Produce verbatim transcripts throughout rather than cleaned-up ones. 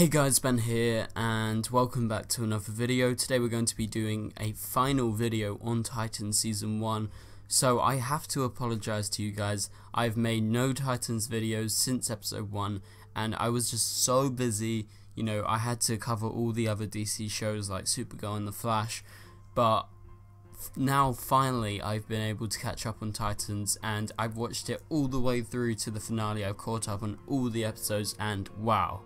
Hey guys, Ben here and welcome back to another video. Today we're going to be doing a final video on Titans Season one. So I have to apologise to you guys, I've made no Titans videos since Episode one and I was just so busy, you know, I had to cover all the other D C shows like Supergirl and The Flash, but now finally I've been able to catch up on Titans and I've watched it all the way through to the finale. I've caught up on all the episodes and wow.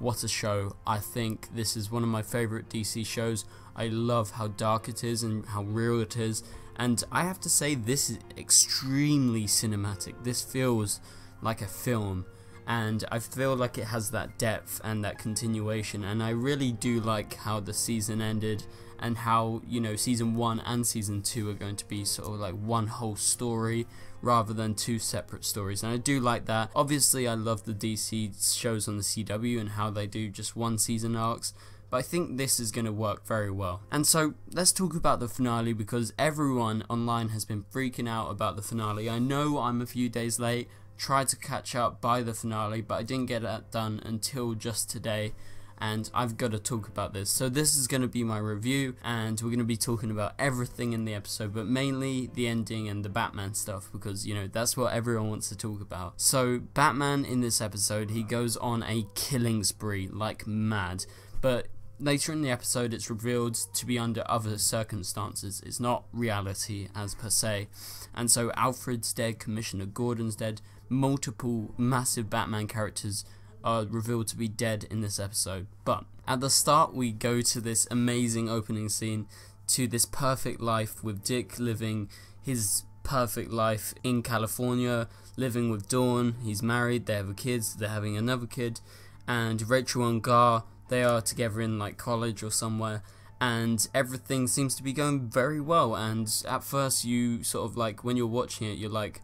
What a show. I think this is one of my favourite D C shows. I love how dark it is and how real it is, and I have to say this is extremely cinematic. This feels like a film and I feel like it has that depth and that continuation, and I really do like how the season ended and how, you know, Season one and Season two are going to be sort of like one whole story rather than two separate stories, and I do like that. Obviously I love the D C shows on the C W and how they do just one season arcs, but I think this is going to work very well. And so let's talk about the finale, because everyone online has been freaking out about the finale. I know I'm a few days late, tried to catch up by the finale, but I didn't get that done until just today. And I've got to talk about this. So this is going to be my review and we're going to be talking about everything in the episode, but mainly the ending and the Batman stuff, because you know that's what everyone wants to talk about. So Batman in this episode, he goes on a killing spree like mad, but later in the episode it's revealed to be under other circumstances. It's not reality as per se, and so Alfred's dead, Commissioner Gordon's dead, multiple massive Batman characters are revealed to be dead in this episode. But at the start we go to this amazing opening scene to this perfect life with Dick living his perfect life in California, living with Dawn. He's married, they have a kid, they're having another kid, and Rachel and Gar, they are together in like college or somewhere, and everything seems to be going very well. And at first you sort of like, when you're watching it, you're like,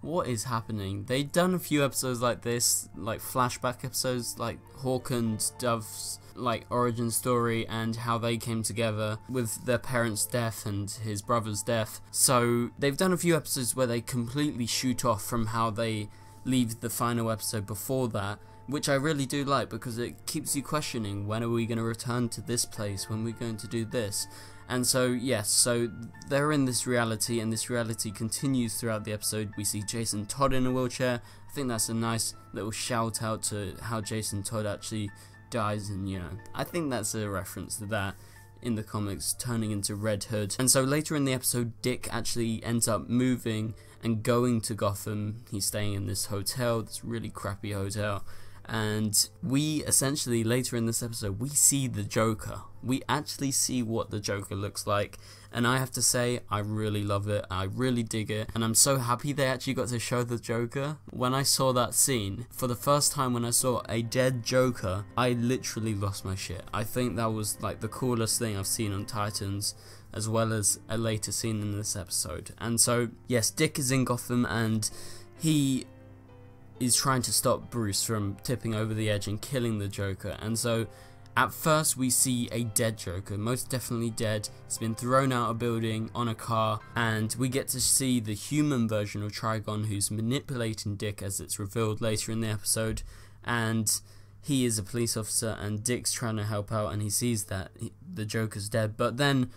what is happening? They've done a few episodes like this, like flashback episodes, like Hawk and Dove's like origin story and how they came together with their parents' death and his brother's death. So they've done a few episodes where they completely shoot off from how they leave the final episode before that, which I really do like, because it keeps you questioning, when are we going to return to this place, when we're going to do this. And so yes, so they're in this reality, and this reality continues throughout the episode. We see Jason Todd in a wheelchair. I think that's a nice little shout out to how Jason Todd actually dies, and you know, I think that's a reference to that in the comics turning into Red Hood. And so later in the episode Dick actually ends up moving and going to Gotham. He's staying in this hotel, this really crappy hotel, and we essentially later in this episode we see the Joker. We actually see what the Joker looks like, and I have to say I really love it, I really dig it, and I'm so happy they actually got to show the Joker. When I saw that scene for the first time, when I saw a dead Joker, I literally lost my shit. I think that was like the coolest thing I've seen on Titans, as well as a later scene in this episode. And so yes, Dick is in Gotham and he is trying to stop Bruce from tipping over the edge and killing the Joker. And so at first we see a dead Joker, most definitely dead. He's been thrown out of a building on a car, and we get to see the human version of Trigon, who's manipulating Dick, as it's revealed later in the episode. And he is a police officer and Dick's trying to help out, and he sees that the Joker's dead, but then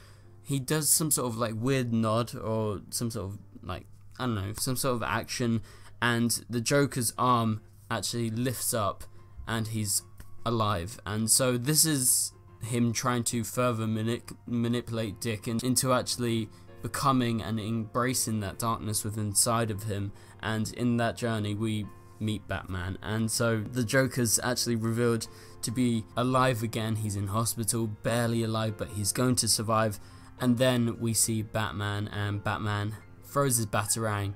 he does some sort of like weird nod or some sort of like, I don't know, some sort of action, and the Joker's arm actually lifts up and he's alive. And so this is him trying to further manip manipulate Dick in into actually becoming and embracing that darkness within inside of him. And in that journey we meet Batman, and so the Joker's actually revealed to be alive again. He's in hospital, barely alive, but he's going to survive. And then we see Batman, and Batman throws his batarang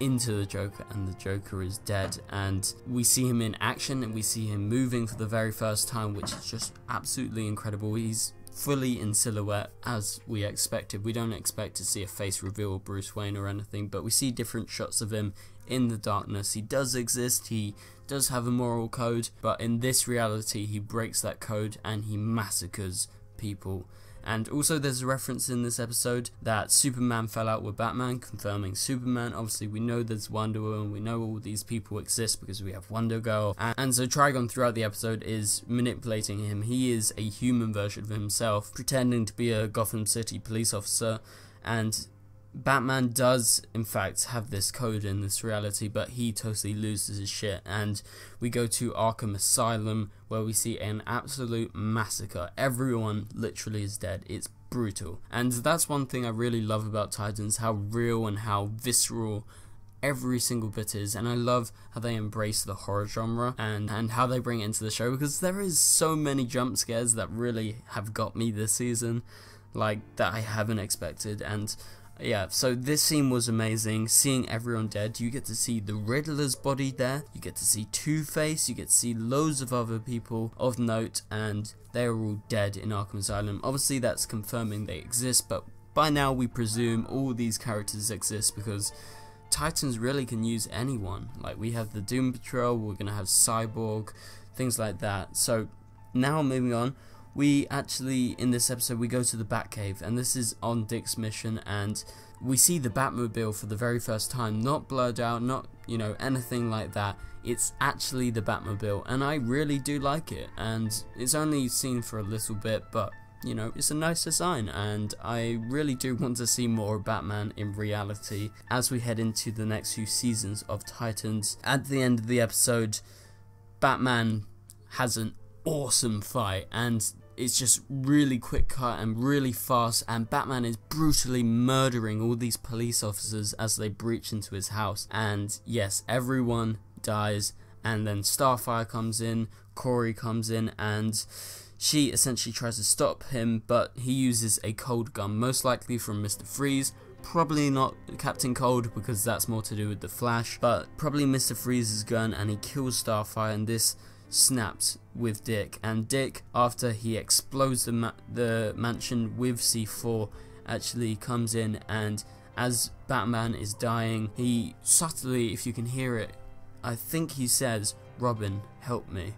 into the Joker, and the Joker is dead. And we see him in action and we see him moving for the very first time, which is just absolutely incredible. He's fully in silhouette as we expected. We don't expect to see a face reveal of Bruce Wayne or anything, but we see different shots of him in the darkness. He does exist, he does have a moral code, but in this reality he breaks that code and he massacres people. And also there's a reference in this episode that Superman fell out with Batman, confirming Superman. Obviously we know there's Wonder Woman, we know all these people exist because we have Wonder Girl, and, and so Trigon throughout the episode is manipulating him. He is a human version of himself, pretending to be a Gotham City police officer, and Batman does in fact have this code in this reality, but he totally loses his shit, and we go to Arkham Asylum where we see an absolute massacre. Everyone literally is dead. It's brutal, and that's one thing I really love about Titans, how real and how visceral every single bit is, and I love how they embrace the horror genre and, and how they bring it into the show, because there is so many jump scares that really have got me this season, like, that I haven't expected. And yeah, so this scene was amazing, seeing everyone dead. You get to see the Riddler's body there, you get to see Two-Face, you get to see loads of other people of note, and they are all dead in Arkham Asylum. Obviously that's confirming they exist, but by now we presume all these characters exist, because Titans really can use anyone. Like, we have the Doom Patrol, we're gonna have Cyborg, things like that. So now moving on, we actually, in this episode, we go to the Batcave, and this is on Dick's mission, and we see the Batmobile for the very first time, not blurred out, not, you know, anything like that. It's actually the Batmobile, and I really do like it, and it's only seen for a little bit, but, you know, it's a nice design, and I really do want to see more of Batman in reality as we head into the next few seasons of Titans. At the end of the episode, Batman has an awesome fight, and it's just really quick cut and really fast, and Batman is brutally murdering all these police officers as they breach into his house, and yes, everyone dies. And then Starfire comes in, Corey comes in, and she essentially tries to stop him, but he uses a cold gun, most likely from Mister Freeze, probably not Captain Cold because that's more to do with the Flash, but probably Mister Freeze's gun, and he kills Starfire, and this snaps with Dick, and Dick, after he explodes the ma the mansion with C four, actually comes in, and as Batman is dying, he subtly, if you can hear it, I think he says, "Robin, help me,"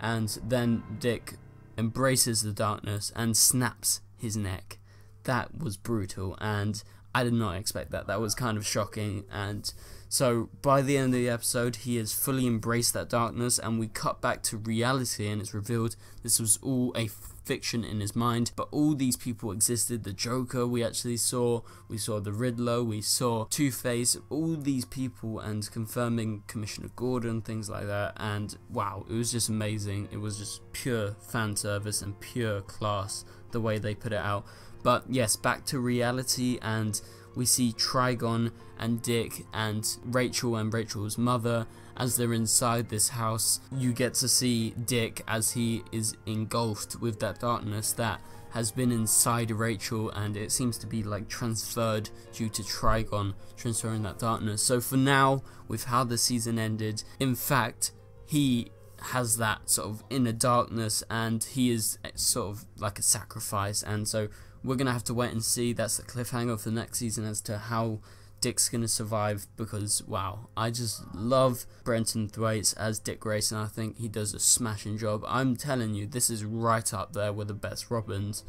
and then Dick embraces the darkness and snaps his neck. That was brutal, and I did not expect that. That was kind of shocking. And so by the end of the episode, he has fully embraced that darkness, and we cut back to reality, and it's revealed this was all a fiction in his mind, but all these people existed. The Joker we actually saw, we saw the Riddler, we saw Two-Face, all these people, and confirming Commissioner Gordon, things like that. And wow, it was just amazing. It was just pure fan service and pure class the way they put it out. But yes, back to reality, and we see Trigon and Dick and Rachel and Rachel's mother as they're inside this house. You get to see Dick as he is engulfed with that darkness that has been inside Rachel, and it seems to be like transferred due to Trigon transferring that darkness. So for now, with how the season ended, in fact, he has that sort of inner darkness, and he is sort of like a sacrifice, and so we're going to have to wait and see. That's the cliffhanger for the next season as to how Dick's going to survive, because wow, I just love Brenton Thwaites as Dick Grayson. I think he does a smashing job. I'm telling you, this is right up there with the best Robins.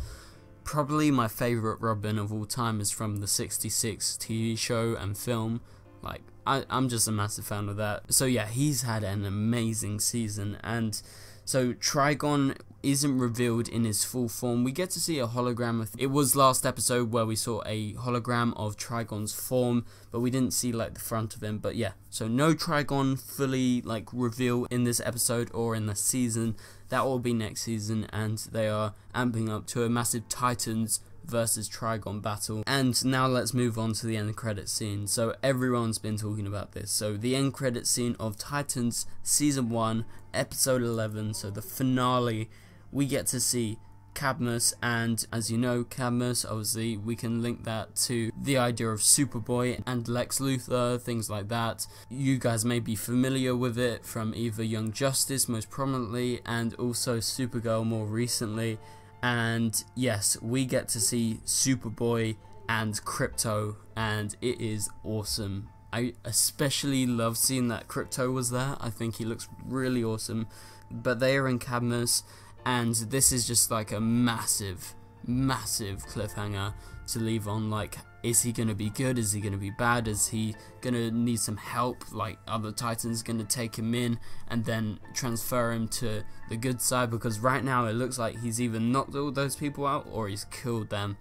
Probably my favourite Robin of all time is from the sixty-six T V show and film. Like, I, I'm just a massive fan of that. So yeah, he's had an amazing season, and so Trigon isn't revealed in his full form. We get to see a hologram of, it was last episode where we saw a hologram of Trigon's form, but we didn't see like the front of him. But yeah, so no Trigon fully like reveal in this episode or in the season. That will be next season, and they are amping up to a massive Titans versus Trigon battle. And now let's move on to the end credit scene. So everyone's been talking about this. So the end credit scene of Titans season one, episode eleven, so the finale, we get to see Cadmus, and as you know, Cadmus, obviously we can link that to the idea of Superboy and Lex Luthor, things like that. You guys may be familiar with it from either Young Justice most prominently, and also Supergirl more recently. And yes, we get to see Superboy and Krypto, and it is awesome. I especially love seeing that Krypto was there. I think he looks really awesome. But they are in Cadmus, and this is just like a massive, massive cliffhanger to leave on, like, is he going to be good, is he going to be bad, is he going to need some help, like, are the Titans going to take him in and then transfer him to the good side, because right now it looks like he's either knocked all those people out or he's killed them.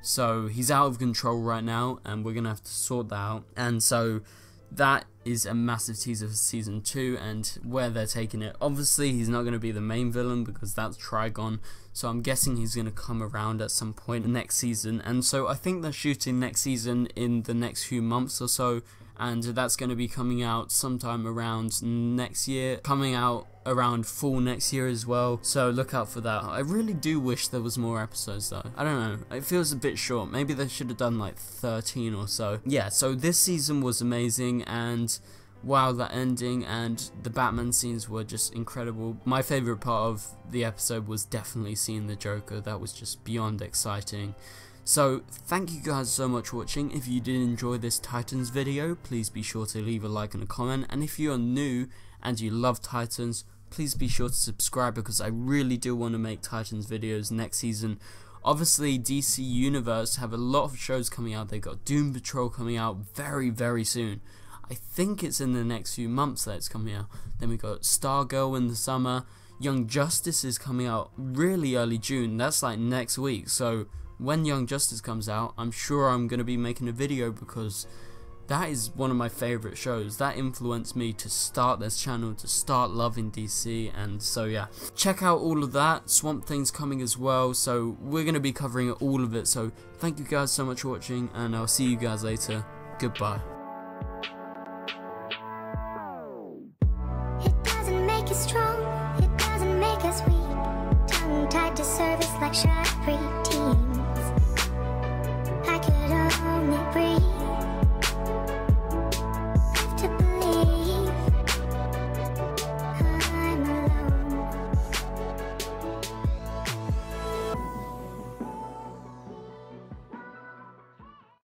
So he's out of control right now, and we're going to have to sort that out. And so that is a massive teaser for season two and where they're taking it. Obviously, he's not going to be the main villain because that's Trigon, so I'm guessing he's going to come around at some point next season. And so I think they're shooting next season in the next few months or so, and that's going to be coming out sometime around next year, coming out around fall next year as well, so look out for that. I really do wish there was more episodes though. I don't know, it feels a bit short. Maybe they should have done like thirteen or so. Yeah, so this season was amazing, and wow, that ending and the Batman scenes were just incredible. My favorite part of the episode was definitely seeing the Joker. That was just beyond exciting. So, thank you guys so much for watching. If you did enjoy this Titans video, please be sure to leave a like and a comment. And if you are new and you love Titans, please be sure to subscribe, because I really do want to make Titans videos next season. Obviously, D C Universe have a lot of shows coming out. They've got Doom Patrol coming out very, very soon. I think it's in the next few months that it's coming out. Then we've got Stargirl in the summer. Young Justice is coming out really early June. That's like next week, so when Young Justice comes out, I'm sure I'm going to be making a video, because that is one of my favourite shows. That influenced me to start this channel, to start loving D C, and so yeah. Check out all of that. Swamp Thing's coming as well, so we're going to be covering all of it. So thank you guys so much for watching, and I'll see you guys later. Goodbye. It doesn't make us strong, it doesn't make us weak. Tongue tied to service like shot free.